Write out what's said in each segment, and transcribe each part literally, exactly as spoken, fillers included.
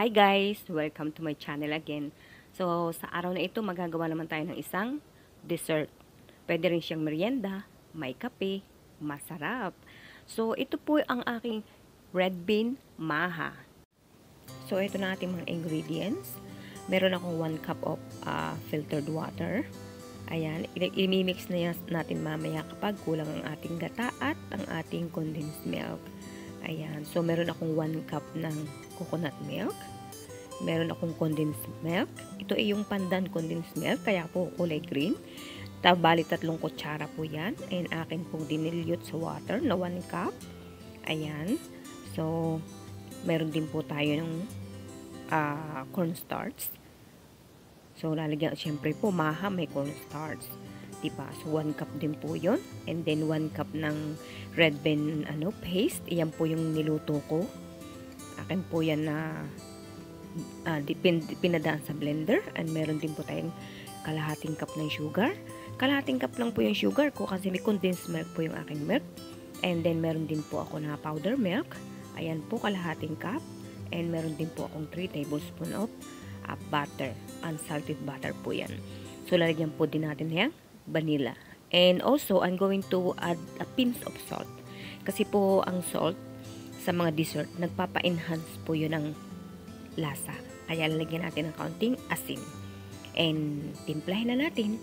Hi guys! Welcome to my channel again. So, sa araw na ito, magagawa naman tayo ng isang dessert. Pwede rin siyang merienda, may kape, masarap. So, ito po ang aking red bean maha. So, ito na ating mga ingredients. Meron akong one cup of uh, filtered water. Ayan, i-mix na natin mamaya kapag kulang ang ating gata at ang ating condensed milk. Ayan, so meron akong one cup ng coconut milk. Meron akong condensed milk. Ito ay yung pandan condensed milk, kaya po kulay green. Bali tatlong kutsara po yan. And akin pong dinilute sa water na one cup. Ayan, so meron din po tayo ng uh, cornstarch. So lalagyan, syempre po maha may cornstarch. Diba? So, one cup din po yun. And then, one cup ng red bean ano, paste. Iyan po yung niluto ko. Akin po yan na uh, pin, pinadaan sa blender. And meron din po tayong kalahating cup ng sugar. Kalahating cup lang po yung sugar ko kasi may condensed milk po yung aking milk. And then, meron din po ako na powder milk. Ayan po, kalahating cup. And meron din po akong three tablespoons of uh, butter. Unsalted butter po yan. So, lalagyan po din natin yan. Vanilla. And also, I'm going to add a pinch of salt. Kasi po, ang salt sa mga dessert, nagpapa-enhance po yun ng lasa. Kaya lalagyan natin ng kaunting asin. And timplahin na natin.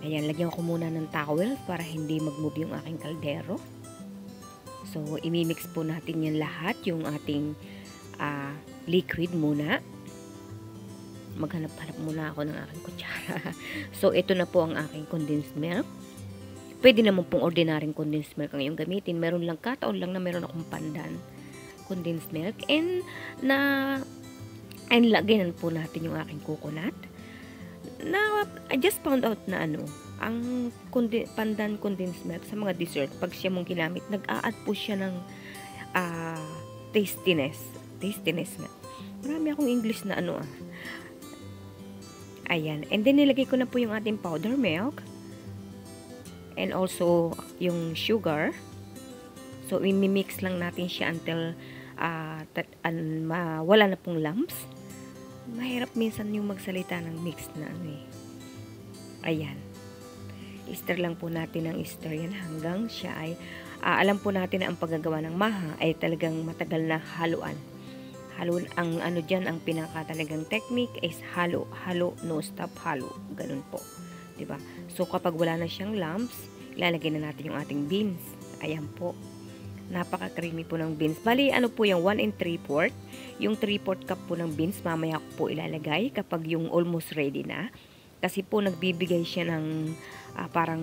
Ayan, lagyan ko muna ng towel para hindi mag-move yung aking kaldero. So, imimix po natin yan lahat, yung ating uh, liquid muna. Maghanap-hanap muna ako ng aking kutsara. So, ito na po ang aking condensed milk. Pwede naman pong ordinaryong condensed milk ang iyong gamitin. Meron lang, kataon lang na meron akong pandan condensed milk. And, na, and lagyan po natin yung aking coconut. Na, I just found out na ano, ang conden, pandan condensed milk sa mga dessert, pag siya mong ginamit, nag-a-add po siya ng uh, tastiness. Tastiness na. Marami akong English na ano ah. Ayan. And then, nilagay ko na po yung ating powder milk. And also, yung sugar. So, imimix lang natin siya until uh, that, an, ma, wala na pong lumps. Mahirap minsan yung magsalita ng mix na ano eh. Ayan. I-stir lang po natin ang stir yan hanggang siya ay uh, alam po natin na ang paggagawa ng maha ay talagang matagal na haluan. Halo, ang ano dyan, ang pinaka talagang technique is halo, halo, no stop, halo. Ganun po. Diba? So, kapag wala na siyang lumps, ilalagay na natin yung ating beans. Ayan po. Napaka-creamy po ng beans. Bali, ano po yung one and three-fourth. Yung three-fourth cup po ng beans, mamaya ko po ilalagay kapag yung almost ready na. Kasi po, nagbibigay siya ng uh, parang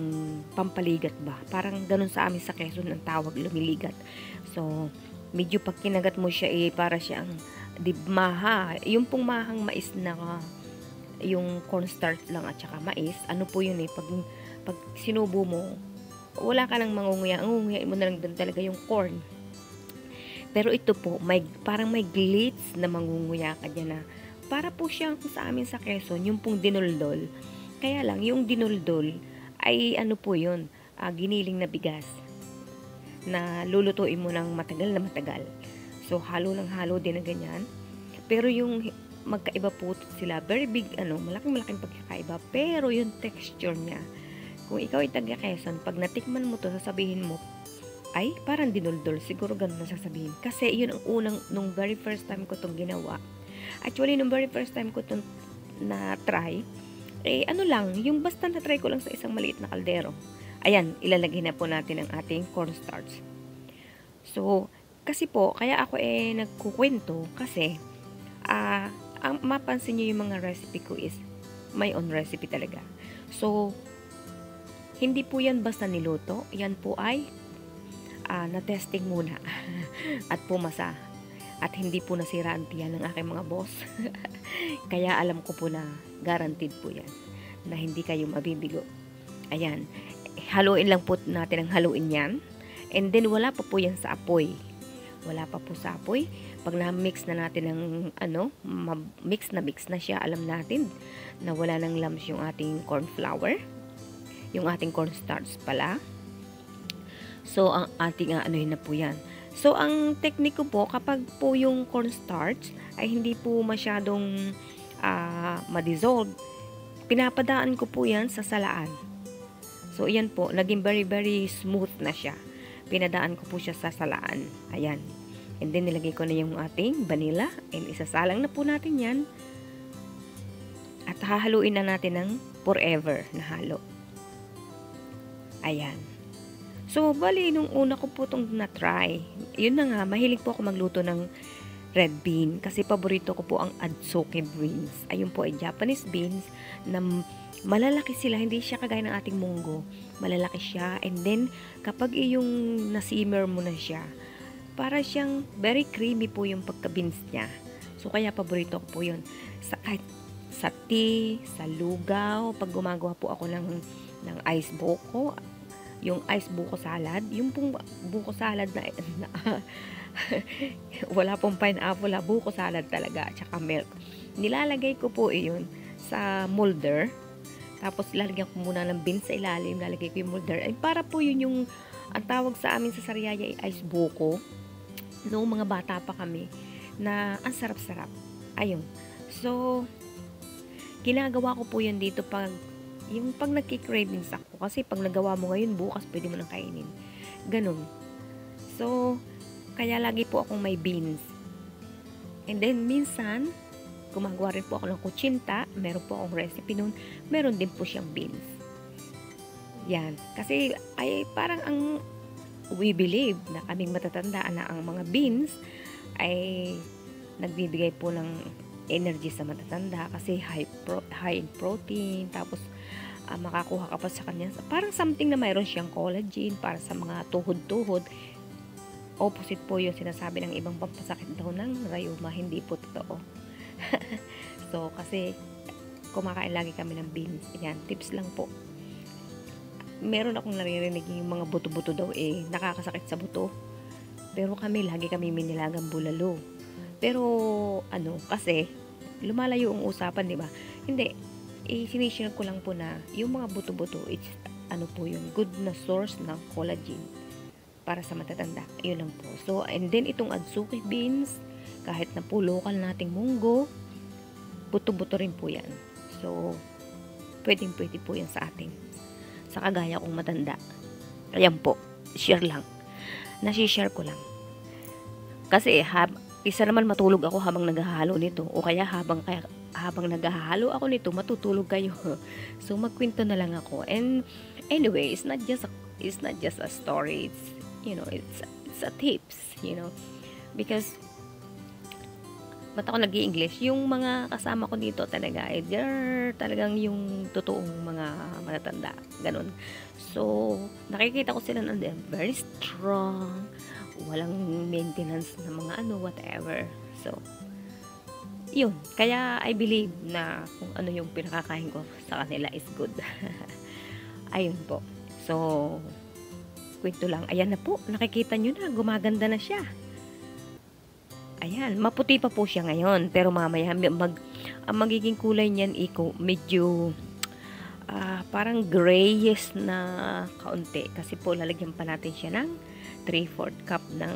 pampaligat ba. Parang ganun sa amin sa Quezon, ang tawag, lumiligat. So, medyo pag kinagat mo siya eh, para siyang maha. Yung pong mahang mais na yung cornstarch lang at saka mais, ano po yun eh, pag, pag sinubo mo, wala ka lang mangunguya. Ang ngunguya mo na lang doon talaga yung corn. Pero ito po, may, parang may glitz na mangunguya ka dyan na, para po siyang sa amin sa Quezon, yung pong dinuldol. Kaya lang, yung dinuldol ay ano po yun, ah, giniling na bigas na lulutuin mo ng matagal na matagal. So, halo lang halo din na ganyan. Pero yung magkaiba po sila, very big, ano, malaking-malaking pagkakaiba. Pero yung texture niya, kung ikaw ay taga Quezon, pag natikman mo to, sasabihin mo, ay, parang dinuldol. Siguro ganun na sasabihin. Kasi yun ang unang, nung very first time ko itong ginawa. Actually, nung very first time ko itong na-try, eh, ano lang, yung basta na-try ko lang sa isang maliit na kaldero. Ayan, ilalagay na po natin ang ating cornstarch. So, kasi po, kaya ako eh nagkukwento kasi uh, ang mapansin nyo yung mga recipe ko is my own recipe talaga. So, hindi po yan basta niluto. Yan po ay uh, na-testing muna at pumasa. At hindi po nasira ang tiyan ng aking mga boss. Kaya alam ko po na guaranteed po yan na hindi kayo mabibigo. Ayan. Haluin lang po natin ang haluin yan. And then, wala pa po yan sa apoy. Wala pa po sa apoy. Pag na-mix na natin ng, ano, mix na mix na siya, alam natin na wala ng lumps yung ating corn flour. Yung ating cornstarch pala. So, ang ating, ano, yun na po yan. So, ang technique ko po, kapag po yung cornstarch ay hindi po masyadong uh, madissolve, pinapadaan ko po yan sa salaan. So, yan po, naging very very smooth na siya. Pinadaan ko po siya sa salaan. Ayan. And then, nilagay ko na yung ating vanilla. And isasalang na po natin yan. At hahaluin na natin ng forever na halo. Ayan. So, bali, nung una ko po itong na-try, yun na nga, mahilig po ako magluto ng red bean kasi paborito ko po ang adsoke beans. Ayun po ay Japanese beans na malalaki sila, hindi siya kagaya ng ating munggo. Malalaki siya, and then kapag iyong na-simmer mo na siya, para siyang very creamy po yung pagka-beans niya. So, kaya paborito ko po yun. Sa, kahit sa tea, sa lugaw, pag gumagawa po ako ng, ng ice buko, yung ice buko salad, yung pong buko salad na, na wala pong pineapple, wala, buko salad talaga, tsaka milk. Nilalagay ko po iyon sa molder, tapos lalagyan ko muna ng beans sa ilalim, lalagay ko yung molder, ay para po yun yung, ang tawag sa amin sa Sariaya ay ice buko, noong mga bata pa kami, na ang sarap-sarap. Ayun. So, ginagawa ko po yun dito pag yung pag nagki-cravings ako. Kasi pag nagawa mo ngayon, bukas pwede mo nang kainin. Ganun. So, kaya lagi po akong may beans. And then, minsan, gumagawa rin po ako ng kuchinta. Meron po akong recipe nun. Meron din po siyang beans. Yan. Kasi, ay parang ang we believe na kaming matatandaan na ang mga beans ay nagbibigay po ng energy sa matatanda kasi high, pro, high in protein, tapos uh, makakuha ka pa sa kanya, parang something na mayroon siyang collagen para sa mga tuhod-tuhod. Opposite po yung sinasabi ng ibang pampasakit daw ng rayuma, hindi po totoo. So, kasi kumakain lagi kami ng beans. Ayan, tips lang po. Meron akong naririnig yung mga buto-buto daw eh, nakakasakit sa buto, pero kami lagi kami minilagang bulalo. Pero, ano, kasi, lumalayo ang usapan, di ba? Hindi, i-sinishare ko lang po na yung mga buto-buto, it's, ano po yun, good na source ng collagen para sa matatanda. Yun lang po. So, and then, itong adzuki beans, kahit na po local nating munggo, buto-buto rin po yan. So, pwedeng-pwede po yan sa atin. Sa kagaya kong matanda. Ayan po, share lang. Nasi-share ko lang. Kasi, hab... Isa naman matulog ako habang naghahalo nito, o kaya habang kaya, habang naghahalo ako nito, matutulog kayo. So magkwento na lang ako. And anyway, it's not just a, it's not just a story. It's, you know, it's it's a tips, you know. Because ba't ako nag-i-English, yung mga kasama ko dito talaga eh, they're talagang yung totoong mga matatanda, ganun. So nakikita ko sila na very strong, walang maintenance na mga ano, whatever. So, yun. Kaya, I believe na kung ano yung pinakakain ko sa kanila is good. Ayun po. So, kwento lang. Ayan na po. Nakikita nyo na. Gumaganda na siya. Ayan. Maputi pa po siya ngayon. Pero mamaya, mag, ang magiging kulay niyan, iko, medyo uh, parang grayish na kaunti. Kasi po, lalagyan pa natin siya ng three-fourth cup ng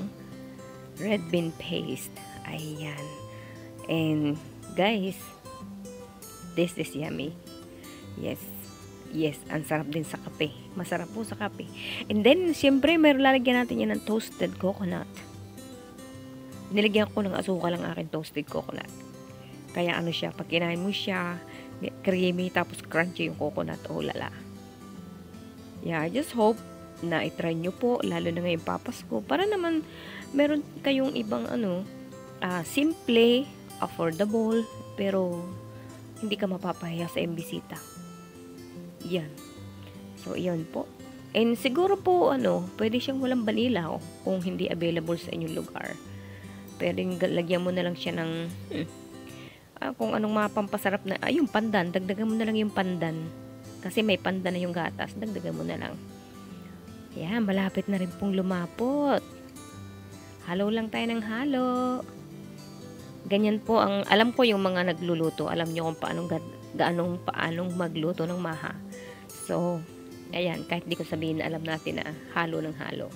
red bean paste. Ayan. And guys, this is yummy. Yes. Yes. Ang sarap din sa kape. Masarap po sa kape. And then, siyempre, mayroon lalagyan natin yan ng toasted coconut. Nilagyan ko ng asuka lang akin toasted coconut. Kaya ano siya, pag kinain mo siya, creamy, tapos crunchy yung coconut. Oh, lala. Yeah, I just hope na i-try nyo po, lalo na ngayon papasko, para naman meron kayong ibang ano, uh, simple, affordable, pero hindi ka mapapahiya sa imbisita. Yan. So, yan po. And siguro po, ano, pwede siyang walang vanilla, oh, kung hindi available sa inyong lugar. Pwede lagyan mo na lang siya ng hmm, ah, kung anong mapampasarap na, ah, yung pandan, dagdagan mo na lang yung pandan. Kasi may pandan na yung gatas, dagdagan mo na lang. Ayan, malapit na rin pong lumapot. Halo lang tayo ng halo. Ganyan po ang, alam ko yung mga nagluluto. Alam nyo kung paanong, ga, gaanong paanong magluto ng maha. So, ayan, kahit di ko sabihin, alam natin na halo ng halo.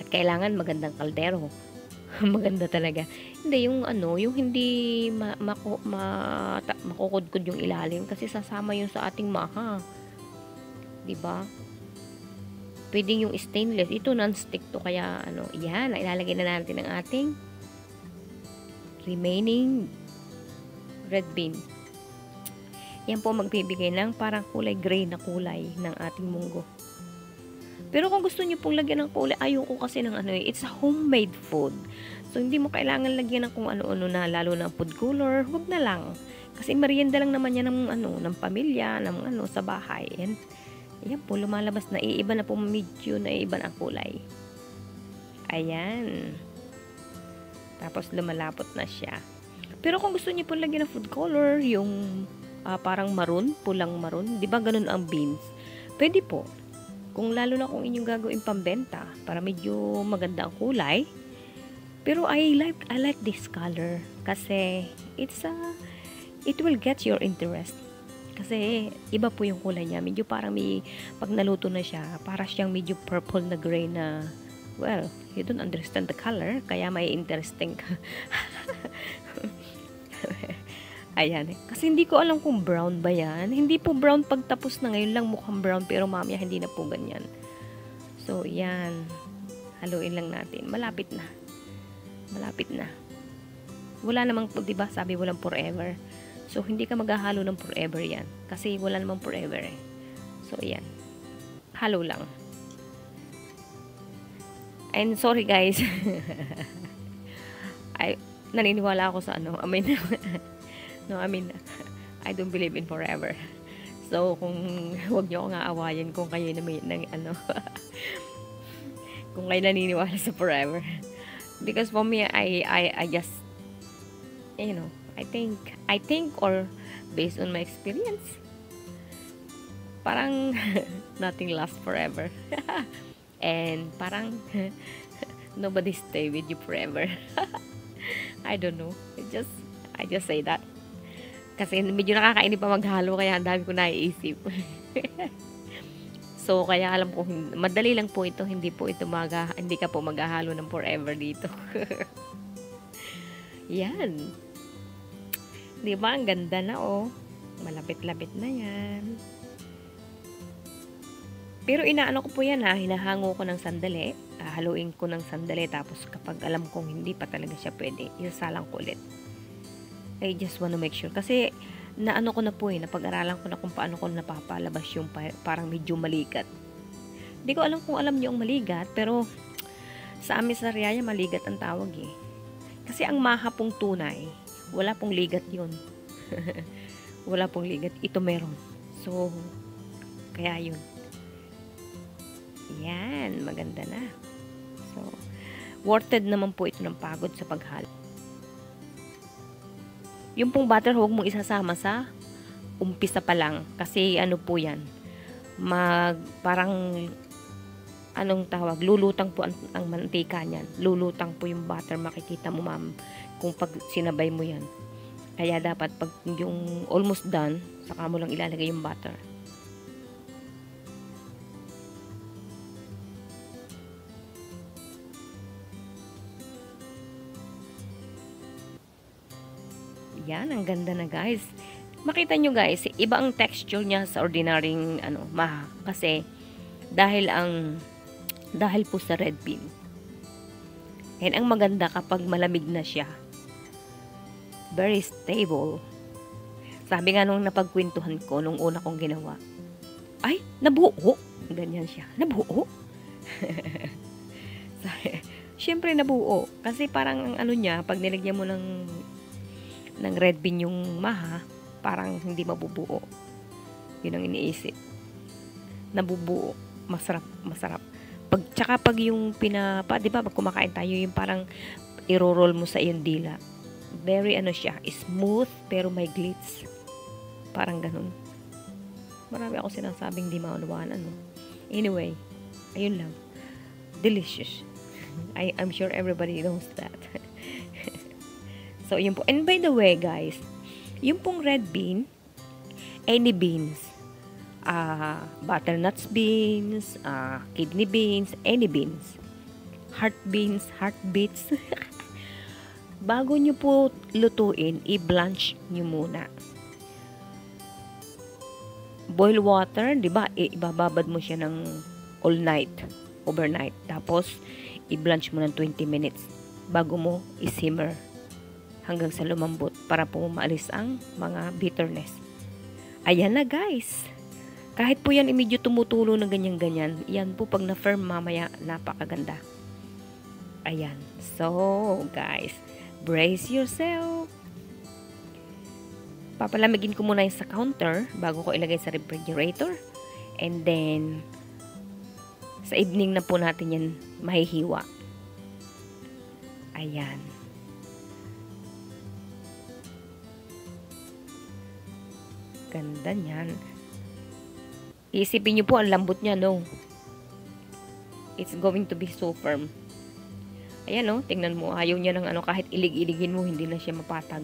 At kailangan magandang kaldero. Maganda talaga. Hindi yung ano, yung hindi ma mako ma makukudkod yung ilalim kasi sasama yun sa ating maha. 'Di ba? Pwedeng yung stainless, ito non-stick to kaya ano, yan, ilalagay na natin ang ating remaining red bean. Yan po magbibigay ng parang kulay gray na kulay ng ating munggo. Pero kung gusto niyo pong lagyan ng kulay, ayoko kasi ng ano, it's a homemade food. So hindi mo kailangan lagyan ng kung ano-ano na, lalo na food color, huwag na lang. Kasi merienda lang naman yan ng ano, ng pamilya, ng ano sa bahay. And ayan po, lumalabas na iiba na po, medyo na iiba na ang kulay. Ayan. Tapos lumalapot na siya. Pero kung gusto niyo pong lagyan ng food color, yung Uh, parang maroon, pulang maroon, 'di ba ganun ang beans? Pwede po. Kung lalo na kung inyong gagawin pambenta para medyo maganda ang kulay. Pero I like I like this color kasi it's a it will get your interest. Kasi iba po yung kulay niya, medyo parang may pag naluto na siya, para siyang medyo purple na gray na. Well, you don't understand the color, kaya may interesting. Ayan. Kasi hindi ko alam kung brown ba yan. Hindi po brown pagtapos na. Ngayon lang mukhang brown. Pero mamaya hindi na po ganyan. So, yan. Haluin lang natin. Malapit na. Malapit na. Wala namang, diba, sabi walang forever. So, hindi ka maghahalo ng forever yan. Kasi wala namang forever eh. So, yan. Halo lang. And sorry guys. Ay, naniniwala ako sa ano. Amin na. No, I mean, I don't believe in forever. So, kung huwag nyo akong aawayan kung kayo na may, ng, ano, kung kayo naniniwala sa forever. Because for me, I, I, I just, you know, I think, I think or based on my experience, parang nothing lasts forever. And parang nobody stay with you forever. I don't know. I just, I just say that. Kasi medyo nakakainip pa maghalo kaya ang dami ko naiisip. So kaya alam ko madali lang po ito, hindi po ito maga, hindi ka po maghahalo ng forever dito. Yan. 'Di ba ang ganda na oh? Malapit-lapit na 'yan. Pero inaano ko po 'yan ha, hinahango ko ng sandali, ah, haluin ko ng sandali tapos kapag alam kong hindi pa talaga siya pwede, isasalang ko ulit. I just wanna make sure. Kasi, naano ko na po eh, napag-aralan ko na kung paano ko napapalabas yung pa parang medyo maligat. Hindi ko alam kung alam niyo ang maligat, pero sa amin sa Riyaya, maligat ang tawag eh. Kasi ang maha pong tunay, wala pong ligat yun. Wala pong ligat. Ito meron. So, kaya yun. Yan, maganda na. So, worth it naman po ito ng pagod sa paghalo. Yung pong butter, huwag mong isasama sa umpisa pa lang. Kasi ano po yan, mag, parang, anong tawag, lulutang po ang, ang mantika niyan. Lulutang po yung butter, makikita mo ma'am, kung pag sinabay mo yan. Kaya dapat pag yung almost done, saka mo lang ilalagay yung butter. Yan, ang ganda na guys. Makita nyo guys, iba ang texture niya sa ordinaryong ano, maha. Kasi, dahil ang, dahil po sa red bean. And ang maganda kapag malamig na siya. Very stable. Sabi nga nung napagkwentuhan ko, nung una kong ginawa. Ay, nabuo. Ganyan siya. Nabuo. Siyempre nabuo. Kasi parang ano niya, pag nilagyan mo ng ng red bean yung maha, parang hindi mabubuo. Yun ang iniisip. Nabubuo. Masarap, masarap. Pag, tsaka pag yung pinapa, di ba, pag kumakain tayo, yung parang iro-roll mo sa iyong dila. Very ano siya, smooth, pero may glitz. Parang ganun. Marami ako sinasabing di maunawaan, ano. Anyway, ayun lang. Delicious. I, I'm sure everybody knows that. So, yun po. And by the way, guys, yung pong red bean, any beans, uh, butternuts beans, uh, kidney beans, any beans, heart beans, heartbeats. Bago nyo po lutuin, i-blanch nyo muna. Boil water, di ba? E, ibababad mo siya ng all night, overnight. Tapos, i-blanch mo ng twenty minutes bago mo i-simmer hanggang sa lumambot para po maalis ang mga bitterness. Ayan na, guys. Kahit po yan, medyo tumutulo ng ganyan-ganyan. Yan po, pag na-firm mamaya, napakaganda. Ayan. So, guys, brace yourself. Papalamigin ko muna yung sa counter bago ko ilagay sa refrigerator. And then, sa evening na po natin yan mahihiwa. Ayan. Ganda niyan. Iisipin nyo po, ang lambot niya, no? It's going to be so firm. Ayan, no? Tingnan mo, ayaw niya ng ano, kahit ilig-iligin mo, hindi na siya mapatag.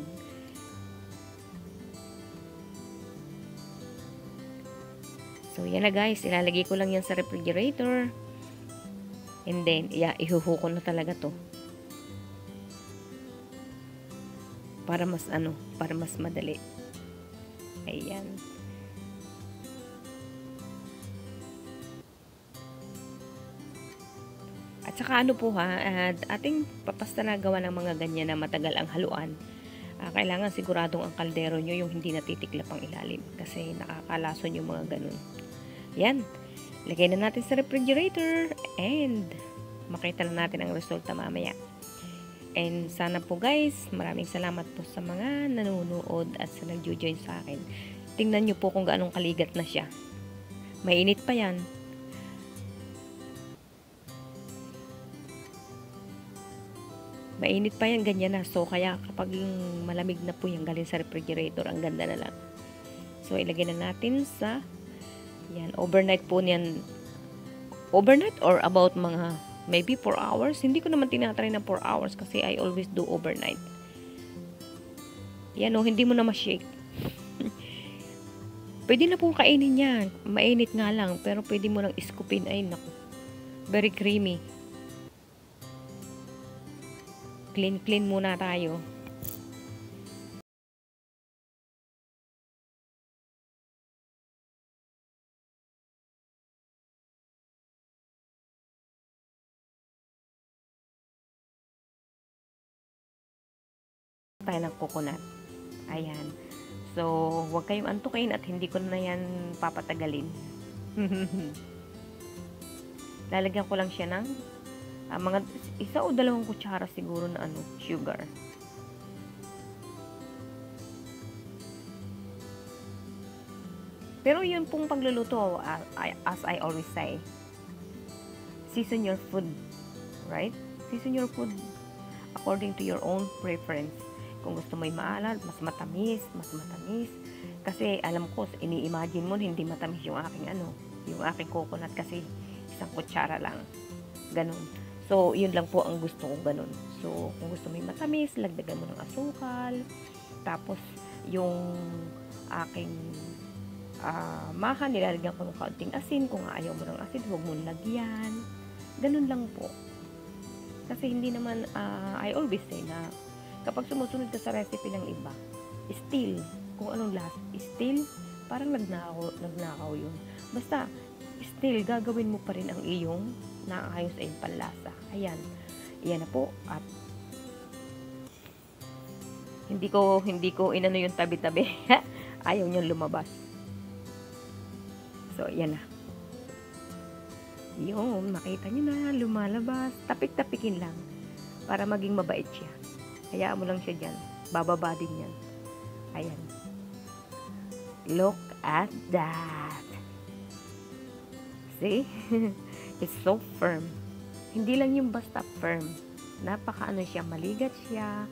So, yan na, guys. Ilalagay ko lang yan sa refrigerator. And then, yeah, ihuhuko na talaga to. Para mas ano, para mas madali. Ayan. At saka ano po ha, ating papasta na gawa ng mga ganyan na matagal ang haluan. Uh, kailangan siguradong ang kaldero nyo yung hindi natitiklap ang ilalim kasi nakakalason yung mga ganun. Yan, lagay na natin sa refrigerator and makita na natin ang resulta mamaya. And sana po, guys, maraming salamat po sa mga nanonood at sa nagjo-join sa akin. Tingnan nyo po kung gaanong kaligat na siya. Mainit pa yan. Mainit pa yan, ganyan na. So, kaya kapag yung malamig na po yung galing sa refrigerator, ang ganda na lang. So, ilagay na natin sa, yan, overnight po niyan. Overnight or about mga, maybe four hours. Hindi ko naman tinatry na four hours kasi I always do overnight. Yan o, hindi mo na ma-shake. Pwede na po kainin yan. Mainit nga lang, pero pwede mo nang iskupin. Ay, naku. Very creamy. Clean, clean muna tayo. Tayo ng coconut. Ayan. So, huwag kayong antukin at hindi ko na yan papatagalin. Lalagyan ko lang siya ng Uh, mga isa o dalawang kutsara siguro na ano, sugar. Pero yun pong pagluluto, uh, I, as I always say, season your food, right? Season your food according to your own preference. Kung gusto mo yung maalat, mas matamis, mas matamis. Kasi alam ko, ini-imagine mo hindi matamis yung aking ano, yung aking coconut kasi isang kutsara lang. Ganun. So, yun lang po ang gusto kong ganun. So, kung gusto mo yung matamis, lagdagan mo ng asukal. Tapos, yung aking uh, maha, nilalagyan ko ng kaunting asin. Kung ayaw mo ng asin, huwag mo lagyan. Ganun lang po. Kasi hindi naman, uh, I always say na kapag sumusunod ka sa recipe ng iba, still, kung anong last, still, parang nagnakaw, nagnakaw yun. Basta, still, gagawin mo pa rin ang iyong naayos ay panlasa. Ayan. Ayan na po. At hindi ko, hindi ko inano yung tabi-tabi. Ayaw niyang lumabas. So, ayan na. Yung, makita niyo na, lumalabas. Tapik-tapikin lang. Para maging mabait siya. Hayaan mo lang siya dyan. Bababa din yan. Ayan. Look at that. See? It's so firm. Hindi lang yung basta firm. Napakaano siya, maligat siya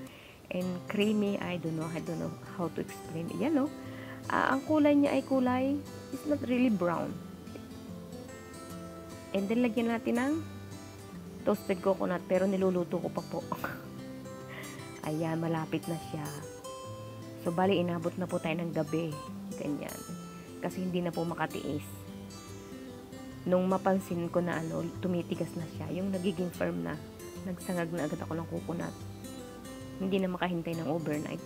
and creamy. I don't know, I don't know how to explain. Ayan o. No? Uh, ang kulay niya ay kulay, it's not really brown. And then lagyan natin ng toasted coconut pero niluluto ko pa po. Ayan, malapit na siya. So bali inabot na po tayo ng gabi. Ganyan. Kasi hindi na po makatiis. Nung mapansin ko na ano, tumitigas na siya, yung nagiging firm na. nagsangag na agad ako ng coconut. Hindi na makahintay ng overnight.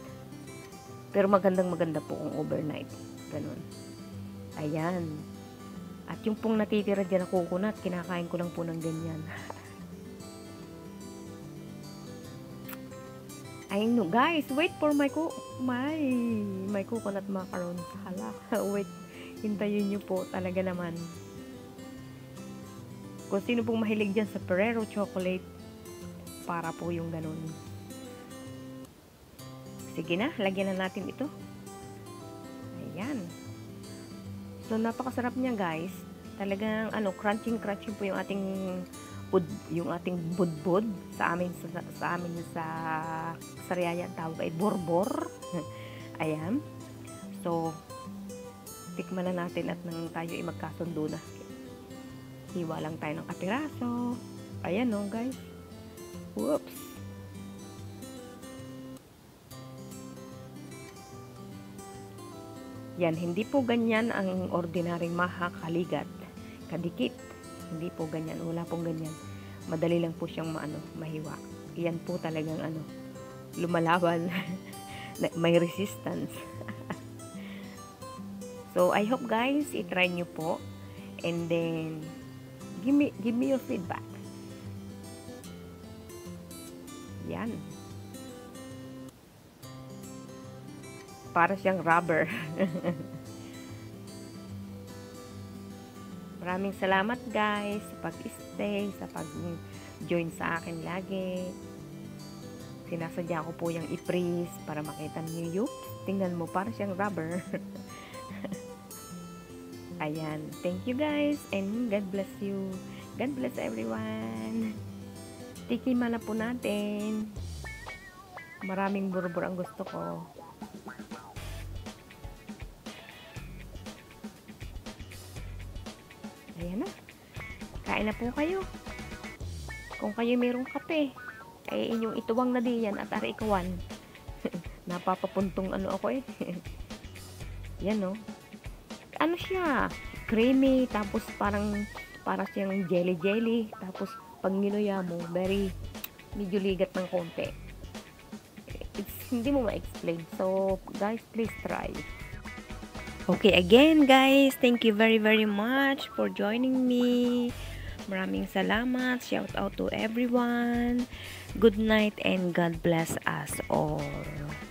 Pero magandang maganda po kung overnight. Ganun. Ayan. At yung pong natitira dyan na coconut, kinakain ko lang po ng ganyan. I know, guys. Wait for my co my, my coconut macaron. Hala. Wait. Hintayin nyo po. Talaga naman. Kung sino pong mahilig dyan sa Ferrero chocolate, para po yung ganun. Sige na, lagyan na natin ito. Ayan. So, napakasarap niya, guys. Talagang, ano, crunching-crunching po yung ating bud, yung ating budbud sa amin, sa, sa amin, sa Sariaya, ang tawag ay borbor. Ayan. So, tikman na natin at nang tayo ay magkasundo na. Hiwa lang tayo ng kapiraso. Ayan, no, guys. Whoops. Yan, hindi po ganyan ang ordinaryong maha, kaligat, kadikit. Hindi po ganyan, wala pong ganyan. Madali lang po siyang maano, mahiwa. Yan po talagang ano, lumalaban, may resistance. So, I hope guys, i-try nyo po. And then, give me, give me your feedback. Yan. Para siyang rubber. Maraming salamat guys sa pag-stay, sa pag-join sa akin lagi. Sinasadya ko po yung i-freeze para makita niyo. Yup, tingnan mo, para siyang rubber. Ayan, thank you guys and God bless you. God bless everyone. Tikiman na po natin. Maraming burbur ang gusto ko. Ayan na. Kain na po kayo. Kung kayo mayroong kape, ay inyong ituwang na di yan at arikawan. Napapapuntong ano ako eh. Yan no. Ano siya? Creamy, tapos parang para siyang jelly-jelly. Tapos pag niluya mo, very medyo ligat ng konti. It's, hindi mo ma-explain. So guys, please try. Okay, again guys, thank you very very much for joining me. Maraming salamat. Shout out to everyone. Good night and God bless us all.